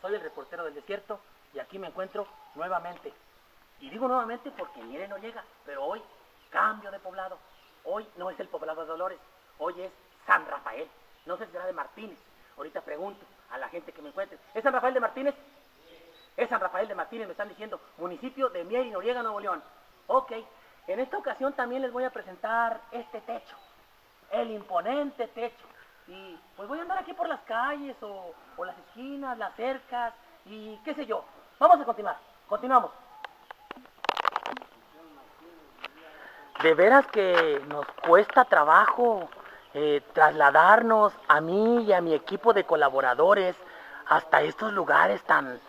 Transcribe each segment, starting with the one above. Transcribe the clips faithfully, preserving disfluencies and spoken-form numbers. soy el reportero del desierto y aquí me encuentro nuevamente. Y digo nuevamente porque Mier y Noriega, pero hoy cambio de poblado. Hoy no es el poblado de Dolores, hoy es San Rafael. No sé si será de Martínez. Ahorita pregunto a la gente que me encuentre. ¿Es San Rafael de Martínez? Es San Rafael de Martínez, me están diciendo, municipio de Mier y Noriega, Nuevo León. Ok, en esta ocasión también les voy a presentar este techo, el imponente techo. Y pues voy a andar aquí por las calles o, o las esquinas, las cercas y qué sé yo. Vamos a continuar, continuamos. De veras que nos cuesta trabajo eh, trasladarnos a mí y a mi equipo de colaboradores hasta estos lugares tan...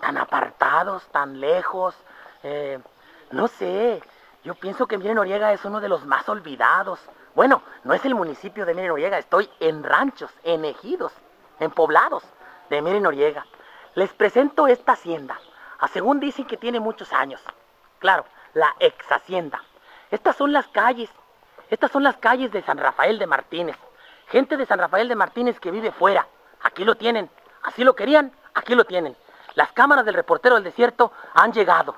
tan apartados, tan lejos, eh, no sé, yo pienso que Mier y Noriega es uno de los más olvidados. Bueno, no es el municipio de Mier y Noriega, estoy en ranchos, en ejidos, en poblados de Mier y Noriega. Les presento esta hacienda, a según dicen que tiene muchos años, claro, la ex hacienda. Estas son las calles, estas son las calles de San Rafael de Martínez, gente de San Rafael de Martínez que vive fuera, aquí lo tienen, así lo querían, aquí lo tienen. Las cámaras del reportero del desierto han llegado.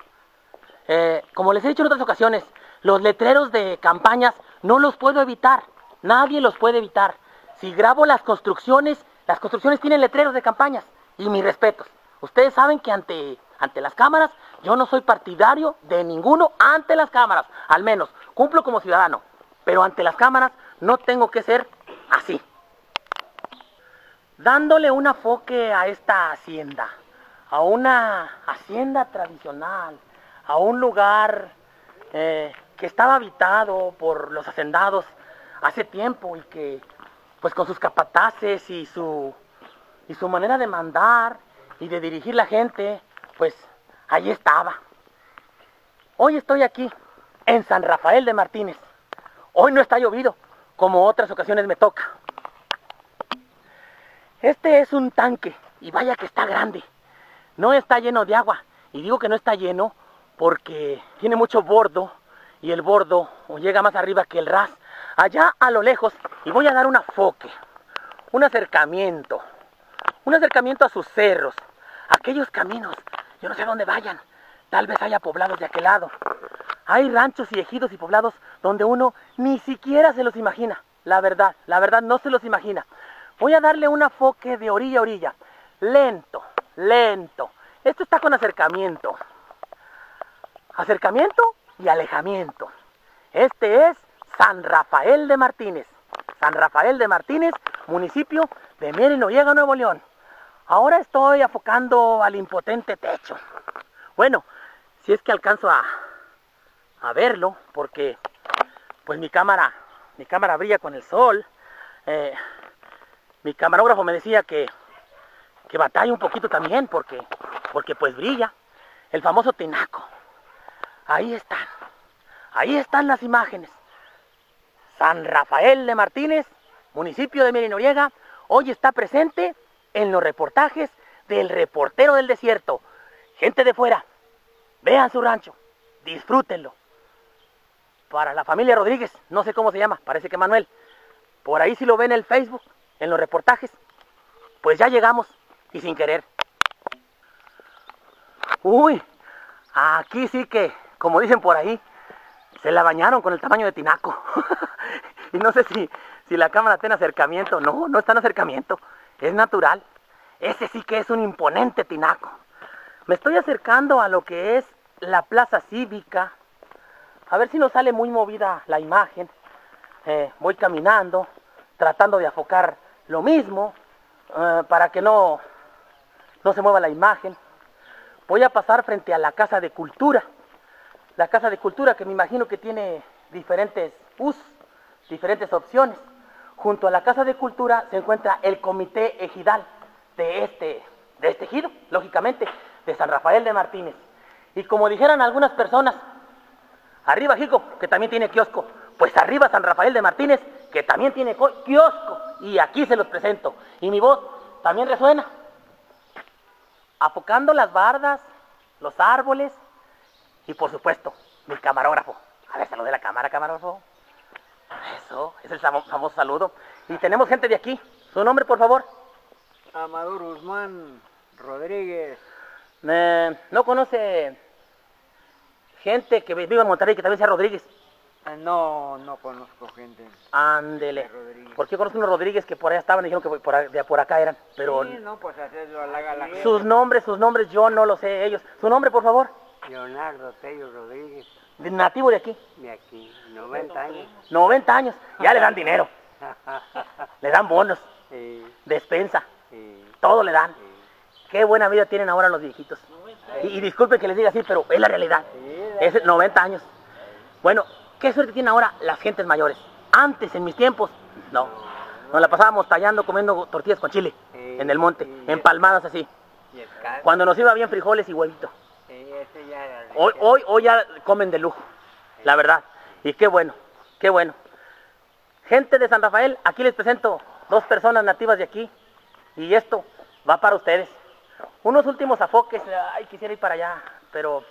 Eh, como les he dicho en otras ocasiones, los letreros de campañas no los puedo evitar. Nadie los puede evitar. Si grabo las construcciones, las construcciones tienen letreros de campañas. Y mis respetos. Ustedes saben que ante, ante las cámaras, yo no soy partidario de ninguno ante las cámaras. Al menos, cumplo como ciudadano. Pero ante las cámaras no tengo que ser así. Dándole un enfoque a esta hacienda, a una hacienda tradicional, a un lugar eh, que estaba habitado por los hacendados hace tiempo y que, pues con sus capataces y su, y su manera de mandar y de dirigir la gente, pues ahí estaba. Hoy estoy aquí, en San Rafael de Martínez. Hoy no está llovido, como otras ocasiones me toca. Este es un tanque, y vaya que está grande. No está lleno de agua, y digo que no está lleno porque tiene mucho bordo y el bordo llega más arriba que el ras, allá a lo lejos, y voy a dar un enfoque, un acercamiento, un acercamiento a sus cerros, aquellos caminos, yo no sé a dónde vayan, tal vez haya poblados de aquel lado, hay ranchos y ejidos y poblados donde uno ni siquiera se los imagina, la verdad, la verdad no se los imagina. Voy a darle un enfoque de orilla a orilla, lento. Lento. Esto está con acercamiento. Acercamiento y alejamiento. Este es San Rafael de Martínez. San Rafael de Martínez, municipio de Mier y Noriega, Nuevo León. Ahora estoy enfocando al impotente techo. Bueno, si es que alcanzo a, a verlo, porque pues mi cámara, mi cámara brilla con el sol. Eh, mi camarógrafo me decía que que batalla un poquito también, porque, porque pues brilla, el famoso tinaco. Ahí están, ahí están las imágenes. San Rafael de Martínez, municipio de Mier y Noriega, hoy está presente en los reportajes del reportero del desierto. Gente de fuera, vean su rancho, disfrútenlo. Para la familia Rodríguez, no sé cómo se llama, parece que Manuel. Por ahí si lo ven en el Facebook, en los reportajes, pues ya llegamos. Y sin querer. Uy, aquí sí que, como dicen por ahí, se la bañaron con el tamaño de tinaco. Y no sé si, si la cámara está en acercamiento. No, no está en acercamiento. Es natural. Ese sí que es un imponente tinaco. Me estoy acercando a lo que es la plaza cívica. A ver si nos sale muy movida la imagen. Eh, voy caminando, tratando de enfocar lo mismo, eh, para que no... no se mueva la imagen. Voy a pasar frente a la Casa de Cultura. La Casa de Cultura que me imagino que tiene diferentes usos, diferentes opciones. Junto a la Casa de Cultura se encuentra el Comité Ejidal de este, de este ejido, lógicamente, de San Rafael de Martínez. Y como dijeran algunas personas, arriba Jico, que también tiene kiosco. Pues arriba San Rafael de Martínez, que también tiene kiosco. Y aquí se los presento. Y mi voz también resuena. Afocando las bardas, los árboles y por supuesto, mi camarógrafo. A ver, salude la cámara, camarógrafo. Eso, es el famoso saludo. Y tenemos gente de aquí. ¿Su nombre, por favor? Amador Guzmán Rodríguez. Eh, ¿No conoce gente que vive en Monterrey que también sea Rodríguez? No, no conozco gente. Ándele. Porque conozco unos Rodríguez que por allá estaban y dijeron que por, de por acá eran. Pero sí, no, pues hacerlo halaga a la gente. Sus nombres, sus nombres, yo no lo sé ellos. ¿Su nombre, por favor? Leonardo Tello Rodríguez. ¿Nativo de aquí? De aquí, noventa años. noventa años, ya le dan dinero. Le dan bonos, sí. Despensa, sí. Todo le dan. Sí. Qué buena vida tienen ahora los viejitos. Y, y disculpen que les diga así, pero es la realidad. Sí, la es noventa años. Bueno, qué suerte tienen ahora las gentes mayores. Antes, en mis tiempos, no. Nos la pasábamos tallando, comiendo tortillas con chile, sí, en el monte, sí, empalmadas así. Cuando nos iba bien frijoles y huevito. Sí, ese ya era hoy, hoy, hoy ya comen de lujo, sí, la verdad. Y qué bueno, qué bueno. Gente de San Rafael, aquí les presento dos personas nativas de aquí. Y esto va para ustedes. Unos últimos afoques. Ay, quisiera ir para allá, pero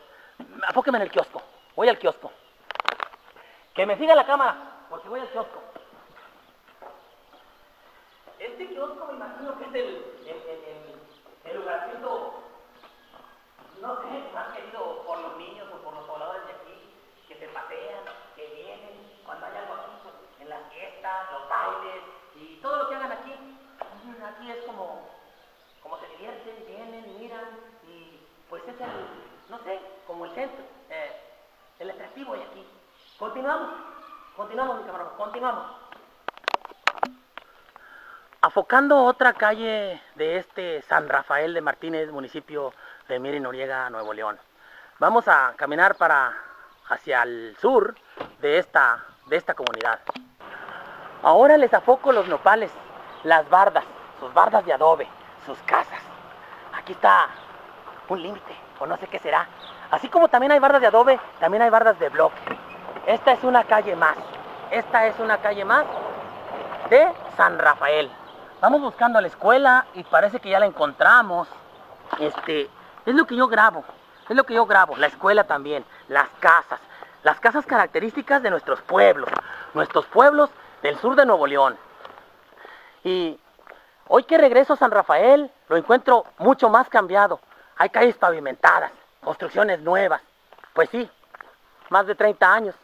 afóqueme en el kiosco. Voy al kiosco. Que me siga la cámara, porque voy al kiosco. Este kiosco me imagino que es el, el, el, el lugarcito, no sé, más querido por los niños o por los pobladores de aquí, que se pasean, que vienen, cuando hay algo aquí, pues, en las fiestas, los bailes y todo lo que hagan aquí. Aquí es como, como se divierten, vienen, miran y pues es el, no sé, como el centro, eh, el atractivo de aquí. Continuamos, continuamos mi camarón, continuamos. Afocando otra calle de este San Rafael de Martínez, municipio de Mier y Noriega, Nuevo León. Vamos a caminar para hacia el sur de esta, de esta comunidad. Ahora les afoco los nopales, las bardas, sus bardas de adobe, sus casas. Aquí está un límite, o no sé qué será. Así como también hay bardas de adobe, también hay bardas de bloque. Esta es una calle más, esta es una calle más de San Rafael. Vamos buscando la escuela y parece que ya la encontramos. Este, es lo que yo grabo, es lo que yo grabo, la escuela también, las casas, las casas características de nuestros pueblos, nuestros pueblos del sur de Nuevo León. Y hoy que regreso a San Rafael, lo encuentro mucho más cambiado. Hay calles pavimentadas, construcciones nuevas, pues sí, más de treinta años.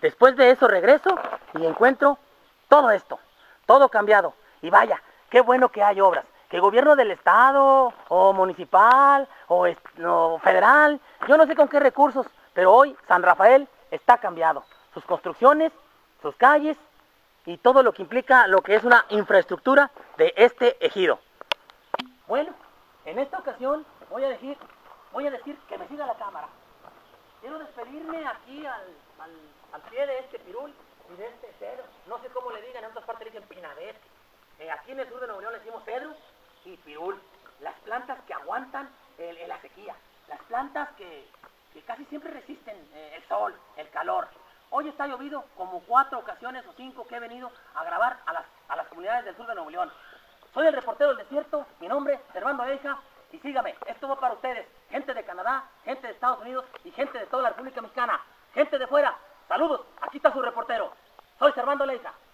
Después de eso regreso y encuentro todo esto, todo cambiado. Y vaya, qué bueno que hay obras, que el gobierno del estado, o municipal, o, o federal, yo no sé con qué recursos, pero hoy San Rafael está cambiado. Sus construcciones, sus calles y todo lo que implica lo que es una infraestructura de este ejido. Bueno, en esta ocasión voy a decir, voy a decir que me siga la cámara. Quiero despedirme aquí al, al, al pie de este pirul y de este cedro. No sé cómo le digan, en otras partes le dicen pinabete. Eh, aquí en el sur de Nuevo León le decimos cedro y pirul. Las plantas que aguantan el, el, la sequía. Las plantas que, que casi siempre resisten eh, el sol, el calor. Hoy está llovido como cuatro ocasiones o cinco que he venido a grabar a las, a las comunidades del sur de Nuevo León. Soy el reportero del desierto, mi nombre es Cervando Leija. Y sígame, esto va para ustedes, gente de Canadá, gente de Estados Unidos y gente de toda la República Mexicana, gente de fuera. Saludos, aquí está su reportero. Soy Cervando Leija.